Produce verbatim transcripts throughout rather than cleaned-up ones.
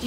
Do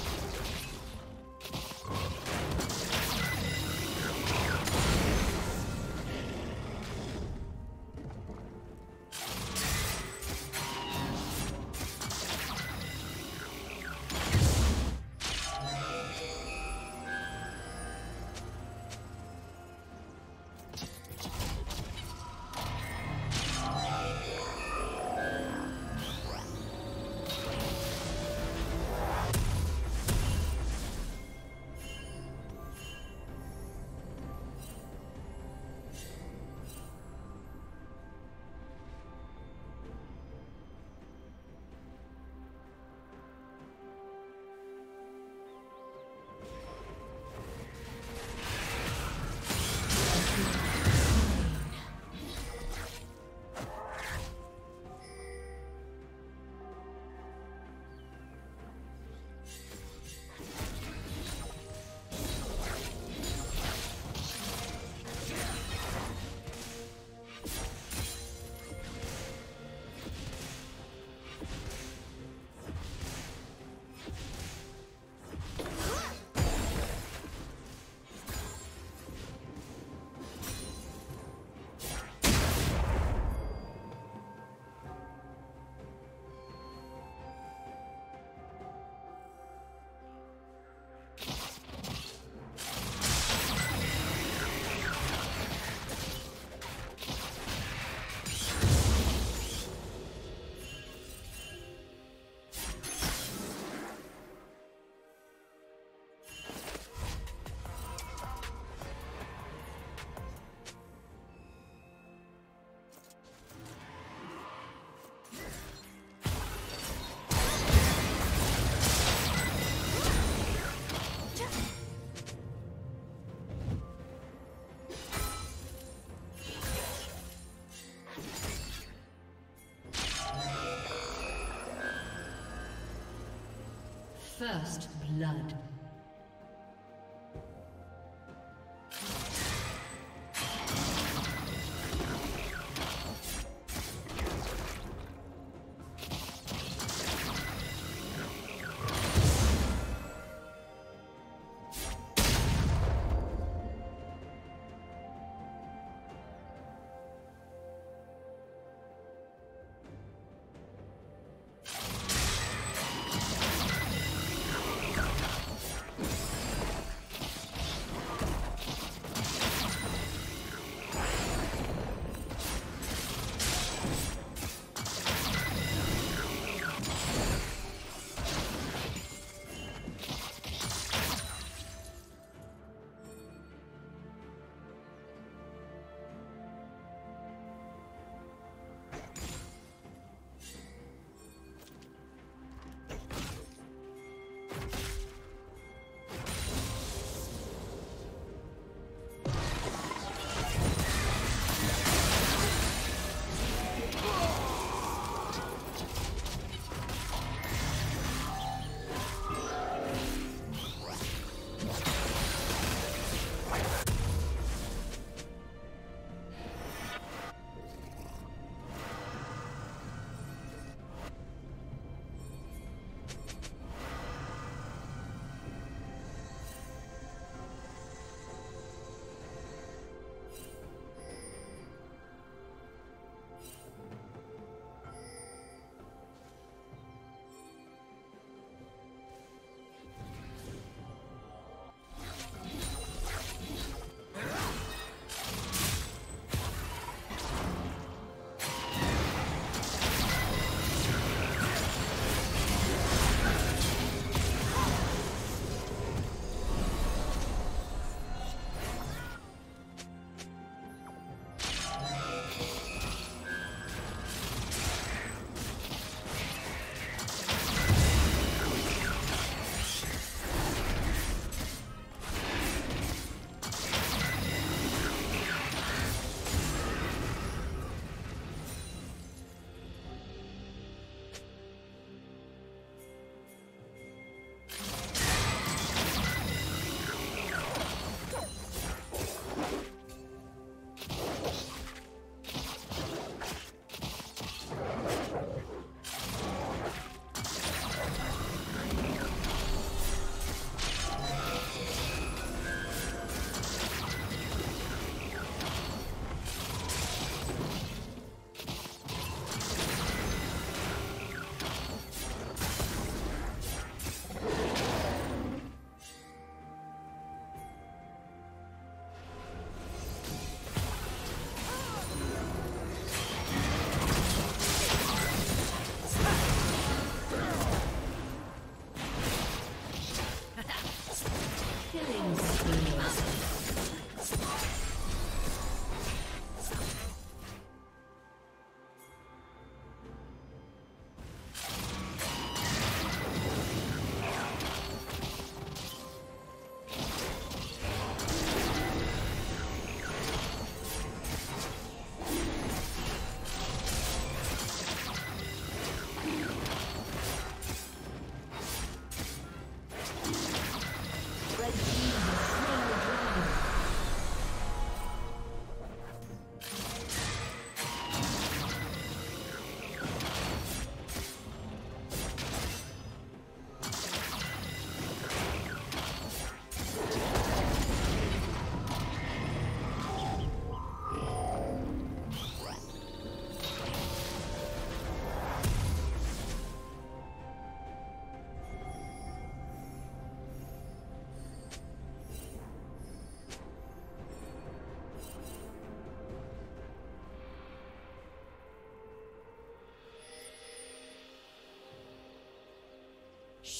First blood.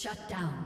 Shut down.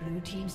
Blue team's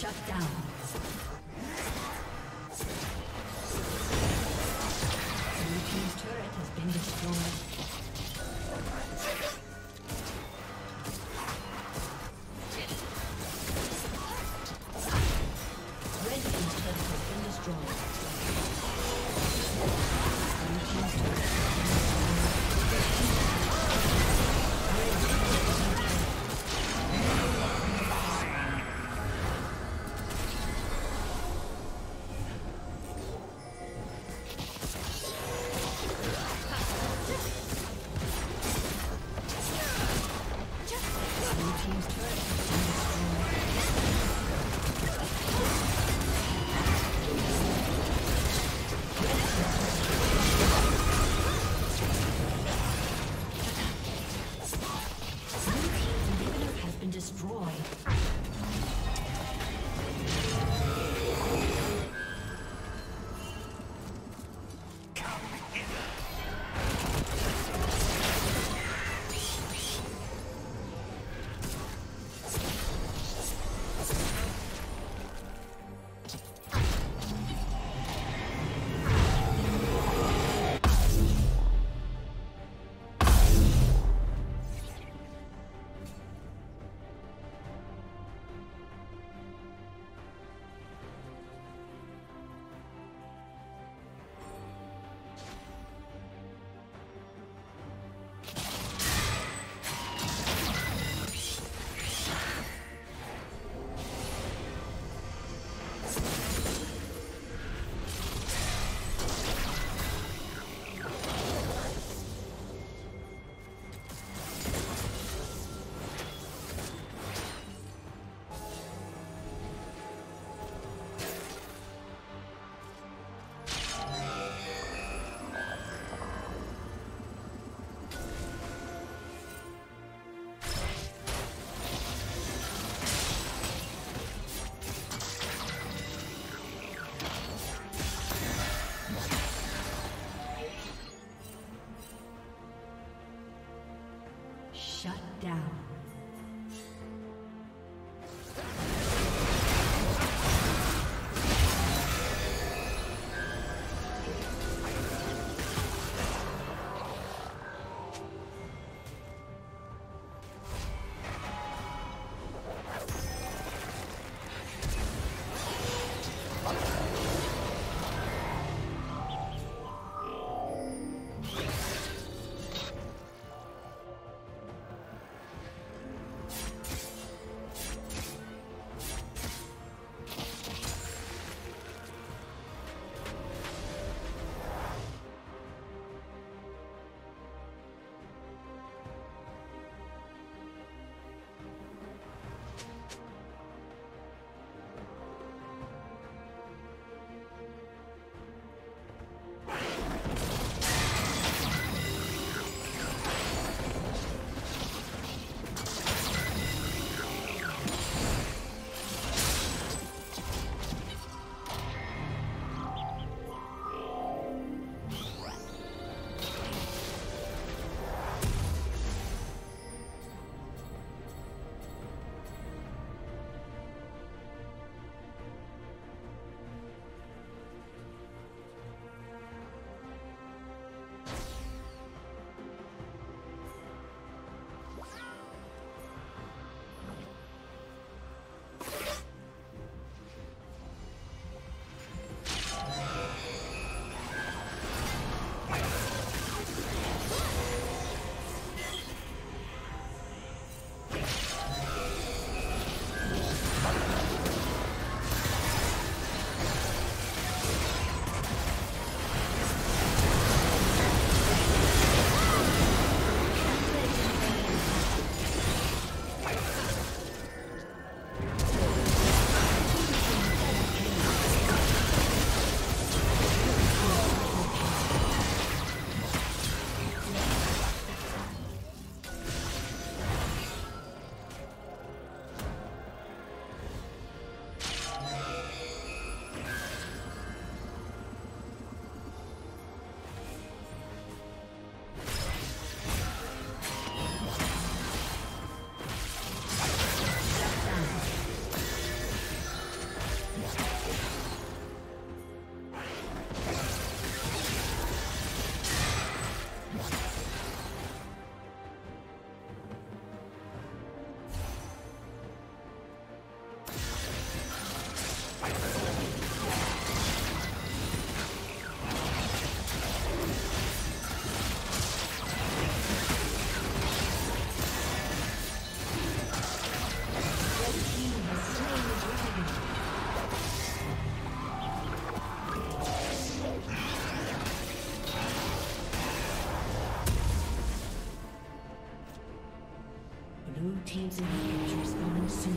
Shut down. Sensing future spawning soon.